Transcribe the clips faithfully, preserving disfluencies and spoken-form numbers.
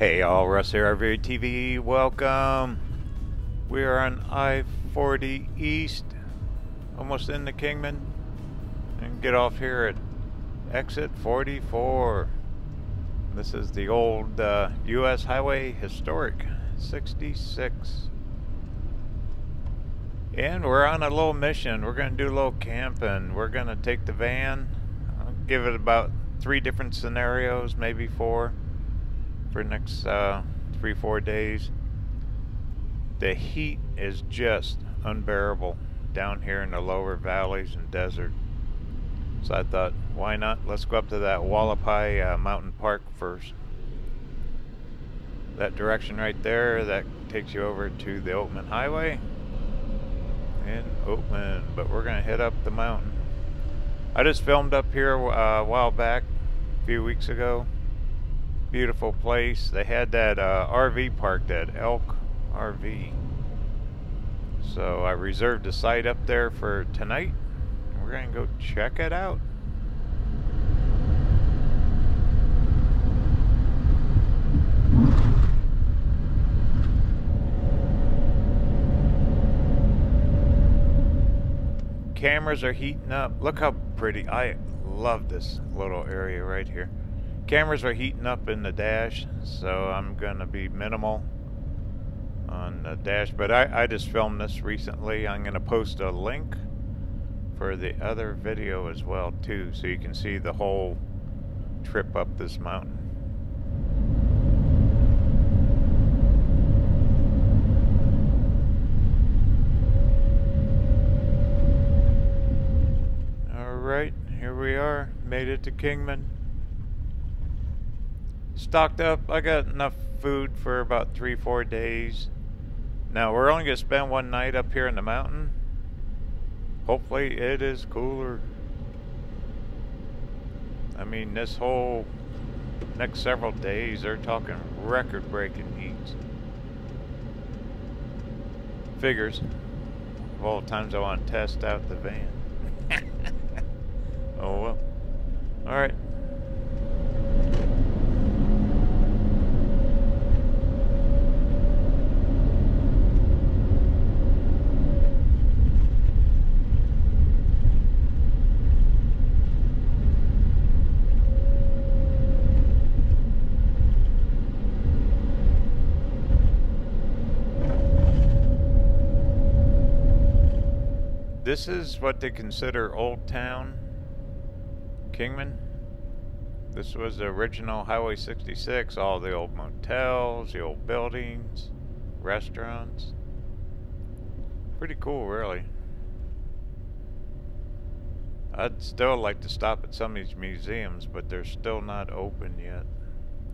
Hey all, Russ here, R V T V, welcome. We are on I forty East, almost into Kingman, and get off here at Exit forty-four. This is the old uh, U S Highway Historic sixty-six. And we're on a little mission. We're gonna do a little camping. We're gonna take the van, I'll give it about three different scenarios, maybe four, for the next uh, three, four days. The heat is just unbearable down here in the lower valleys and desert. So I thought, why not? Let's go up to that Hualapai uh, Mountain Park first. That direction right there, that takes you over to the Oatman Highway in Oatman, but we're gonna head up the mountain. I just filmed up here uh, a while back, a few weeks ago. Beautiful place. They had that uh, R V park, that Elk R V. So I reserved a site up there for tonight. We're gonna go check it out. Cameras are heating up. Look how pretty. I love this little area right here. Cameras are heating up in the dash, so I'm gonna be minimal on the dash, but I, I just filmed this recently. I'm gonna post a link for the other video as well too, so you can see the whole trip up this mountain. All right, here we are, made it to Kingman. Stocked up. I got enough food for about three, four days. Now we're only gonna spend one night up here in the mountain. Hopefully it is cooler. I mean, this whole next several days, they're talking record-breaking heats. Figures. Of all times I want to test out the van. Oh well. All right. This is what they consider Old Town, Kingman. This was the original Highway sixty-six, all the old motels, the old buildings, restaurants. Pretty cool, really. I'd still like to stop at some of these museums, but they're still not open yet.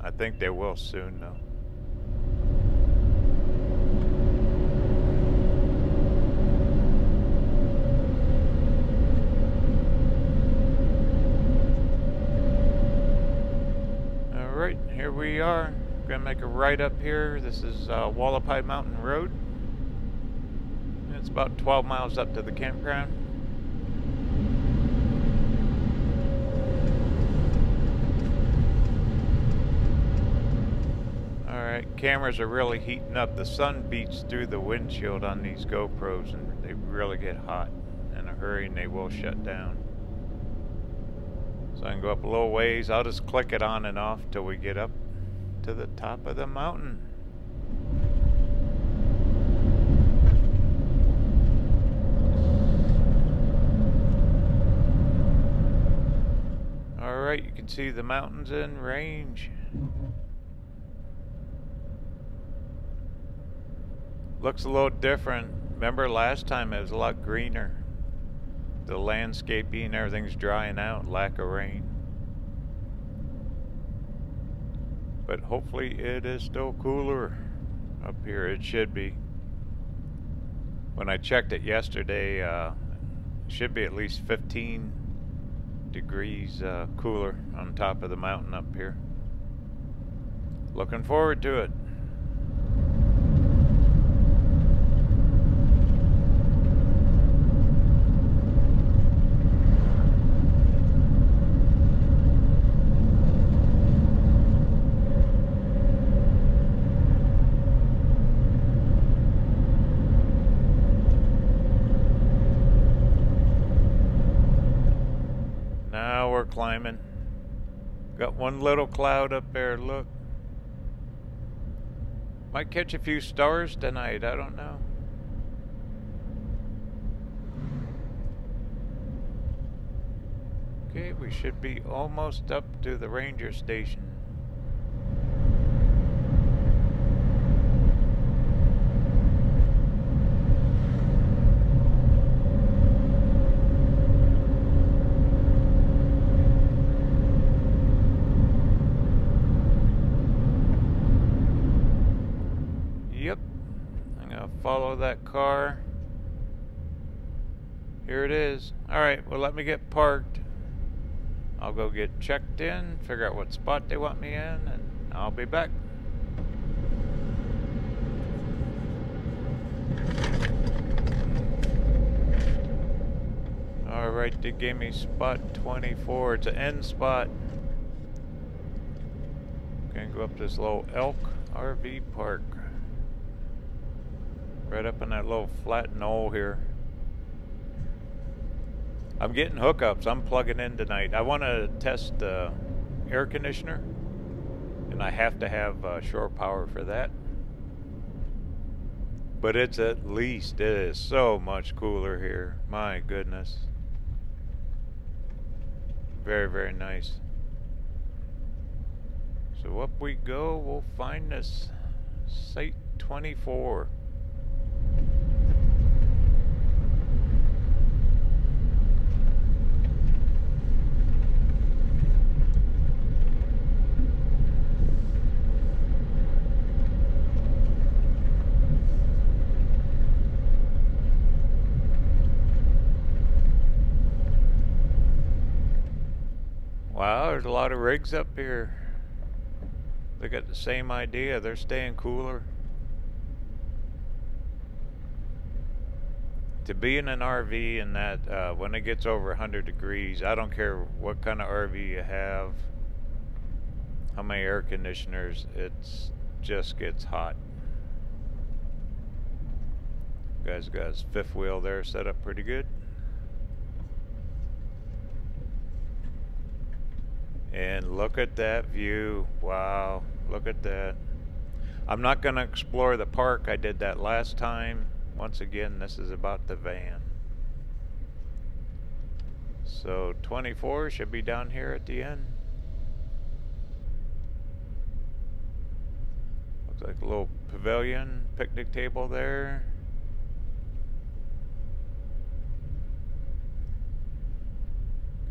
I think they will soon, though. Here we are. We're gonna make a right up here. This is uh, Hualapai Mountain Road. It's about twelve miles up to the campground. All right, cameras are really heating up. The sun beats through the windshield on these GoPros, and they really get hot in a hurry, and they will shut down. So I can go up a little ways. I'll just click it on and off till we get up to the top of the mountain. All right, you can see the mountains in range. Looks a little different. Remember last time it was a lot greener. The landscaping, everything's drying out, lack of rain. But hopefully it is still cooler up here. It should be. When I checked it yesterday, uh, it should be at least fifteen degrees uh, cooler on top of the mountain up here. Looking forward to it. start climbing. Got one little cloud up there, look. Might catch a few stars tonight, I don't know. Okay, we should be almost up to the ranger station. Follow that car. Here it is. Alright, well, let me get parked. I'll go get checked in, figure out what spot they want me in, and I'll be back. Alright, they gave me spot twenty-four. It's an end spot. Gonna go up this little Elk R V Park. Right up in that little flat knoll here. I'm getting hookups. I'm plugging in tonight. I want to test the uh, air conditioner, and I have to have uh, shore power for that. But it's at least, it is so much cooler here. My goodness. Very, very nice. So up we go. We'll find this Site twenty-four. Wow, there's a lot of rigs up here. They got the same idea. They're staying cooler. To be in an R V and that, uh, when it gets over one hundred degrees, I don't care what kind of R V you have, how many air conditioners, it just gets hot. Guys got his fifth wheel there set up pretty good. And look at that view. Wow, look at that. I'm not going to explore the park. I did that last time. Once again, this is about the van. So twenty-four should be down here at the end. Looks like a little pavilion, picnic table there.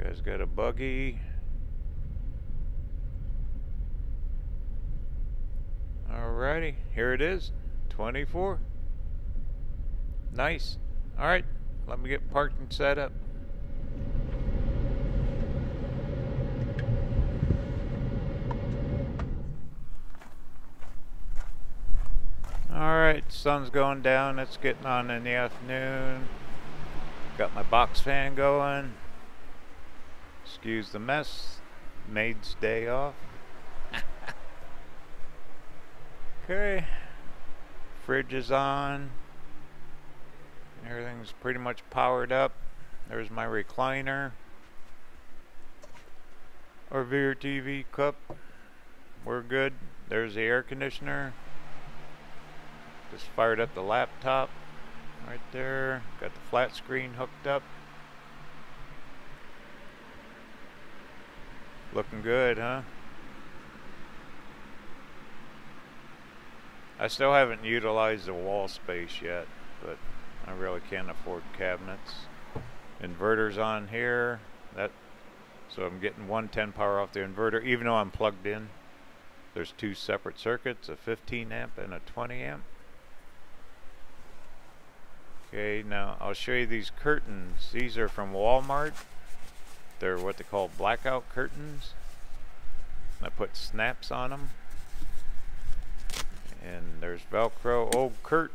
Guys got a buggy. Alrighty, here it is, twenty-four. Nice. Alright, let me get parked and set up. Alright, sun's going down, it's getting on in the afternoon. Got my box fan going. Excuse the mess, maid's day off. Okay, fridge is on, everything's pretty much powered up. There's my recliner, R V T V cup, we're good. There's the air conditioner, just fired up the laptop right there, got the flat screen hooked up. Looking good, huh? I still haven't utilized the wall space yet, but I really can't afford cabinets. Inverter's on here, that, so I'm getting one ten power off the inverter, even though I'm plugged in. There's two separate circuits, a fifteen amp and a twenty amp. Okay, now I'll show you these curtains. These are from Walmart. They're what they call blackout curtains. I put snaps on them. And there's Velcro. Old Kurt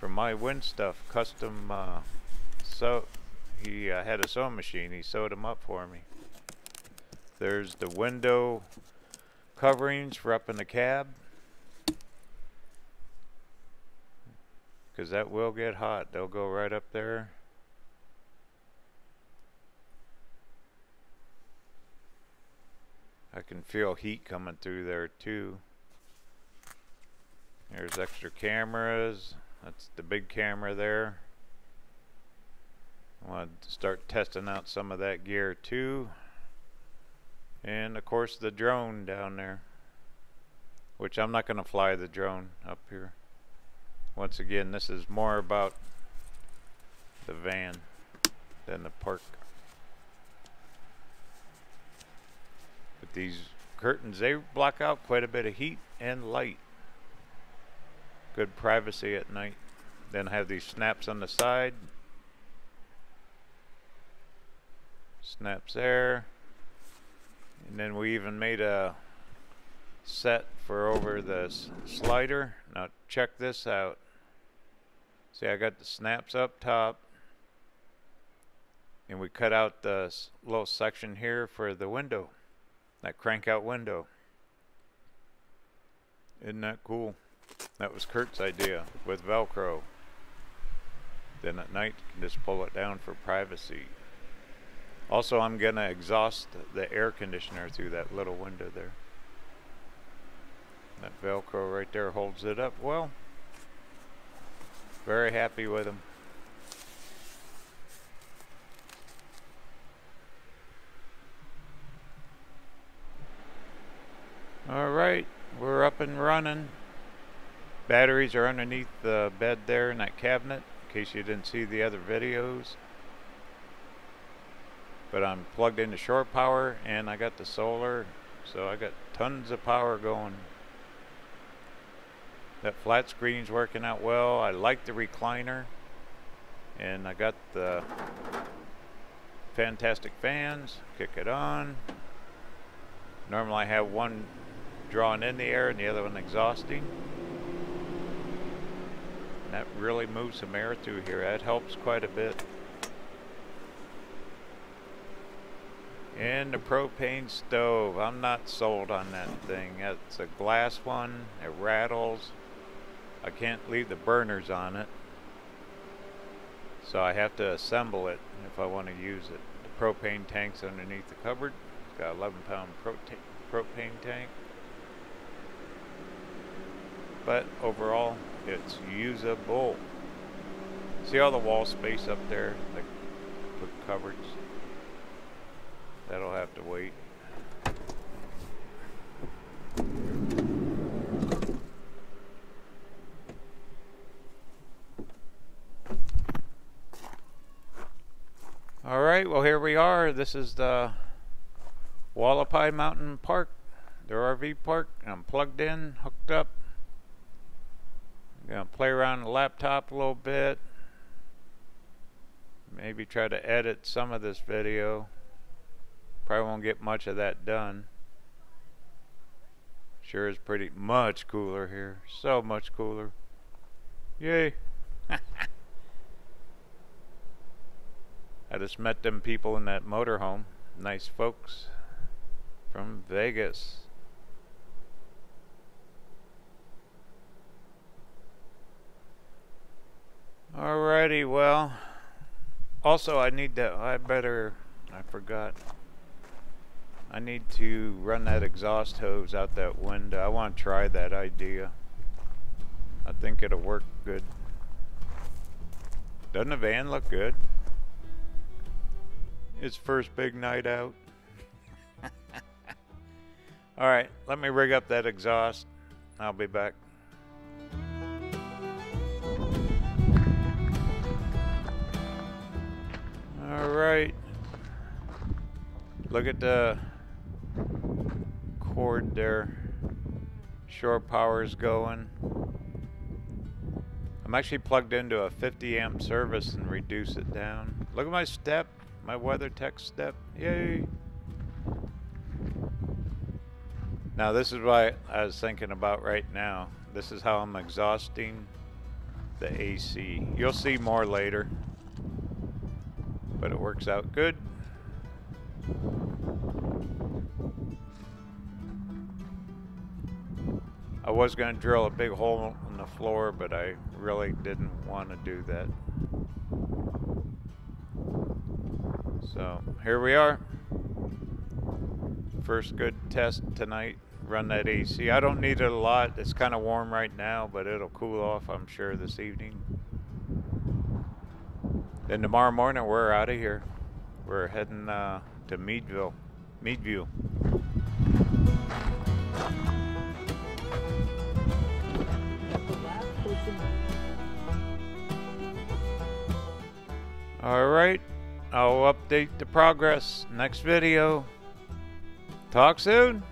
from My Wind Stuff custom uh, sew. He uh, had a sewing machine. He sewed them up for me. There's the window coverings for up in the cab, because that will get hot. They'll go right up there. I can feel heat coming through there too. There's extra cameras. That's the big camera there. I want to start testing out some of that gear too. And of course the drone down there, which I'm not going to fly the drone up here. Once again, this is more about the van than the park. But these curtains, they block out quite a bit of heat and light. Good privacy at night. Then I have these snaps on the side. Snaps there. And then we even made a set for over the slider. Now check this out. See, I got the snaps up top. And we cut out the little section here for the window. That crank out window. Isn't that cool? That was Kurt's idea with Velcro. Then at night you can just pull it down for privacy. Also, I'm gonna exhaust the air conditioner through that little window there. That Velcro right there holds it up well. Very happy with them. Alright, we're up and running. Batteries are underneath the bed there in that cabinet, in case you didn't see the other videos. But I'm plugged into shore power and I got the solar, so I got tons of power going. That flat screen's working out well. I like the recliner. And I got the fantastic fans. Kick it on. Normally I have one drawing in the air and the other one exhausting. That really moves some air through here. That helps quite a bit. And the propane stove. I'm not sold on that thing. It's a glass one. It rattles. I can't leave the burners on it. So I have to assemble it if I want to use it. The propane tank's underneath the cupboard. It's got an eleven pound propane tank. But overall, it's usable. See all the wall space up there, like with cupboards? That'll have to wait. Alright, well here we are. This is the Hualapai Mountain Park, their R V park. I'm plugged in, hooked up. I'm gonna play around on the laptop a little bit. Maybe try to edit some of this video. Probably won't get much of that done. Sure is pretty much cooler here. So much cooler. Yay. I just met them people in that motorhome. Nice folks from Vegas. Alrighty, well. Also, I need to, I better, I forgot. I need to run that exhaust hose out that window. I want to try that idea. I think it'll work good. Doesn't the van look good? It's first big night out. All right, let me rig up that exhaust. I'll be back. All right. Look at the cord there. Shore power's going. I'm actually plugged into a fifty amp service and reduce it down. Look at my step, my WeatherTech step. Yay! Now this is what I was thinking about right now. This is how I'm exhausting the A C. You'll see more later, but it works out good. I was going to drill a big hole in the floor, but I really didn't want to do that. So here we are. First good test tonight, run that A C. I don't need it a lot. It's kind of warm right now, but it'll cool off, I'm sure, this evening. Then tomorrow morning, we're out of here. We're heading uh, to Meadville, Meadview. All right, I'll update the progress next video. Talk soon.